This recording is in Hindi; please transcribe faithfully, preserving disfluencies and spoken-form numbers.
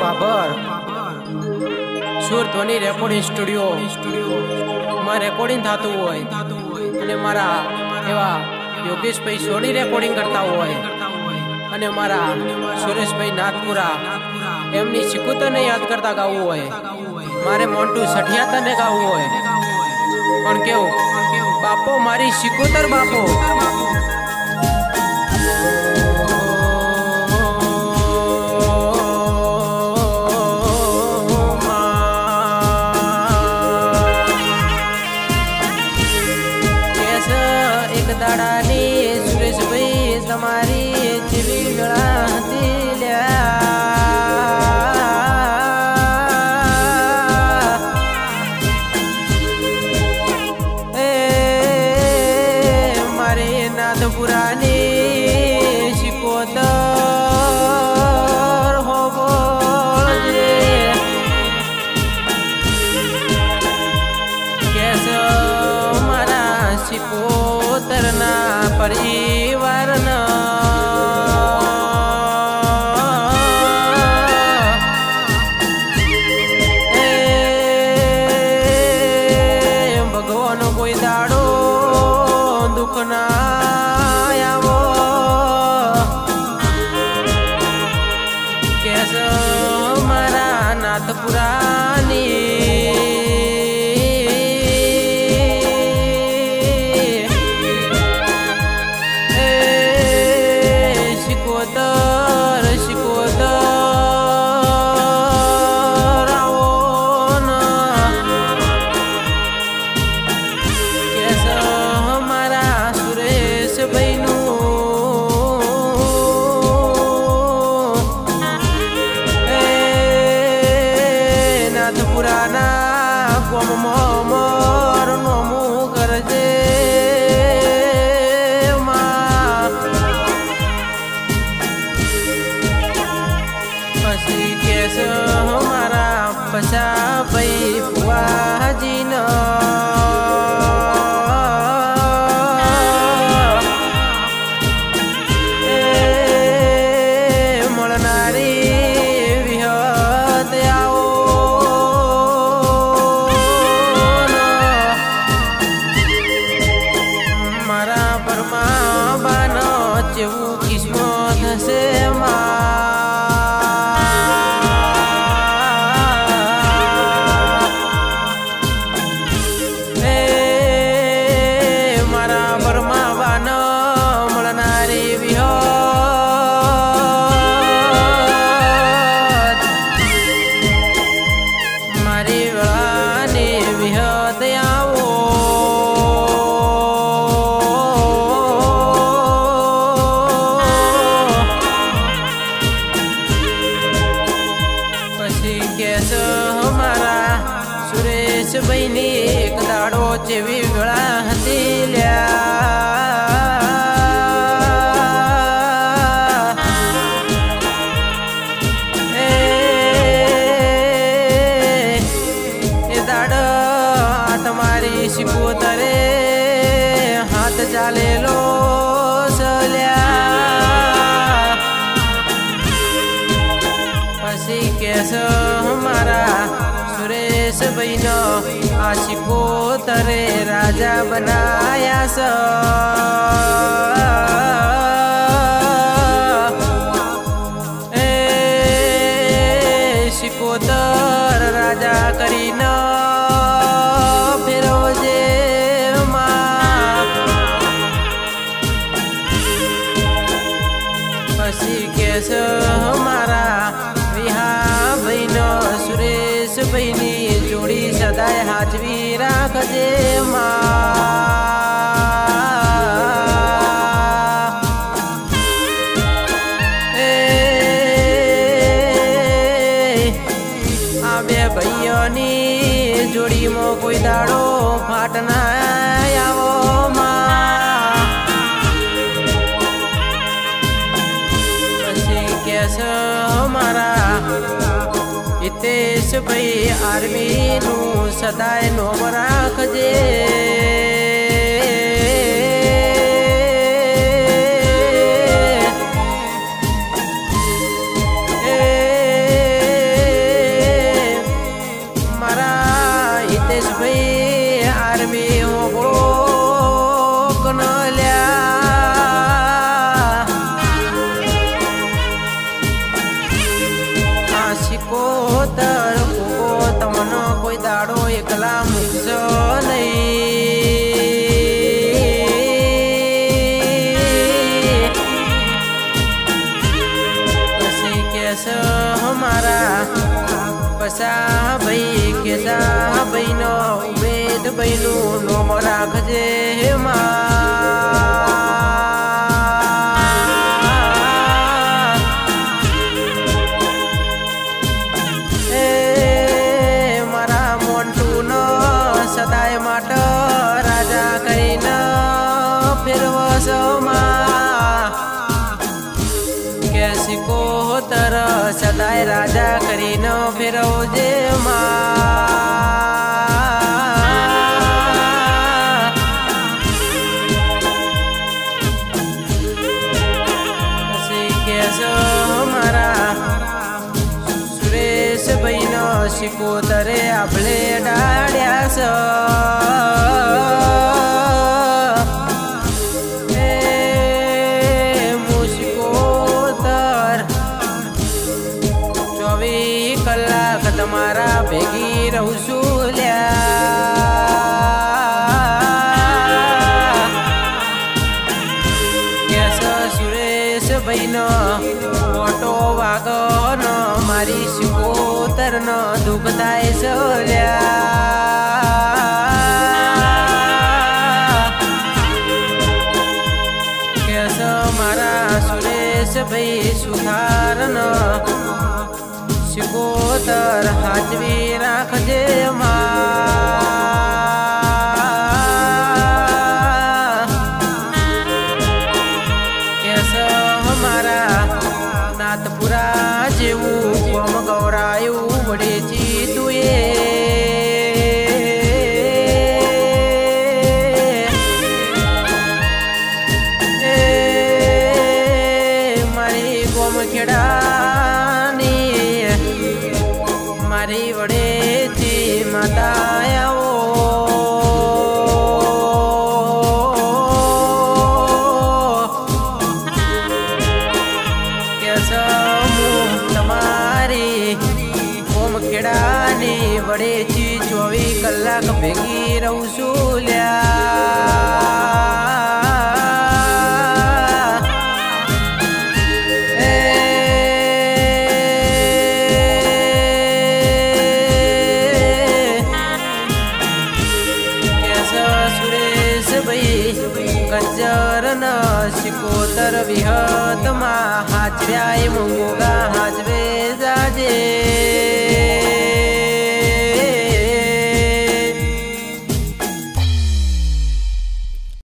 बाबर सुर ध्वनि रेकॉर्डिंग स्टूडियो मां रेकॉर्डिंग थातु होय अने मारा एवा योगेशभाई सोनी रेकॉर्डिंग करता होय अने मारा सुरेशभाई नाथपुरा एमनी सिकोतरने याद करता गावुं होय मारे मोंटू सठियातरने गावुं होय पण केवुं बापो मारी सिकोतर बापो सिकोतरे राजा बनाया स ए सिकोतर राजा करी न फिरोजे पसी केस हमारा विहा बहनो सुरेश बहनी जोड़ी सदाय हाजवी राखजे मां भाई आर्मी नू सदाए नोम राखजे સિકોતર ફૂકો તમને કોઈ દાડો એકલા મૂકશો નહીં। પછી કેશો મારા પસા ભાઈ કેશા ભાઈનો વેદ ભાઈનું નોમ રાખજે માં। सिकोतर सदाय राजा करी न फेरवजे मां। मारा सुरेश भाई नो सिकोतरे आपले डाड्या कलाक तमारा भेगी रहू सुल्या। कैसा सुरेश भाईनो मोटो वागनो मारी सिकोतर न दुखदाय सोल्या। कैसा मारा सुरेश भाई सुधारनो सिकोतर हाजवी राखजे मां। कैसा हमारा नाथपुरा जेवू कोम गौरायू बड़े जी तुए। ए मारी कोम खेड़ा मारी बड़े जी माताया वो कैसा मुम तमारी ओम खेड़ानी बड़े जी चौबीस कलाक भेगी रहू सुल्या। गज्जर न सिकोतर विहत मा हाजव्याय मुंगा हाजवे।